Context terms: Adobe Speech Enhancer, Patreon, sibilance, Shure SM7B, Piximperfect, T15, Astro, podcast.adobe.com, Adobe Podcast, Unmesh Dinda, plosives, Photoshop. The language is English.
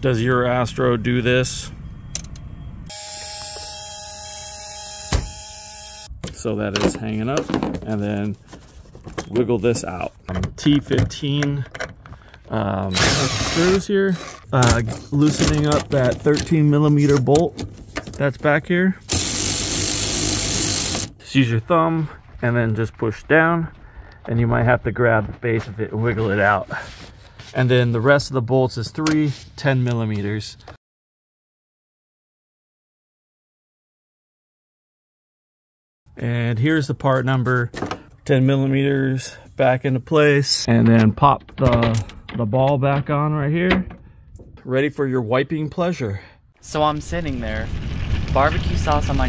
Does your Astro do this? So that is hanging up, and then wiggle this out. T15 screws here, loosening up that 13mm bolt that's back here. Just use your thumb and then just push down, and you might have to grab the base of it and wiggle it out. And then the rest of the bolts is 3 10mm. And here's the part number. 10mm back into place, and then pop the ball back on right here, ready for your wiping pleasure. So I'm sitting there, barbecue sauce on my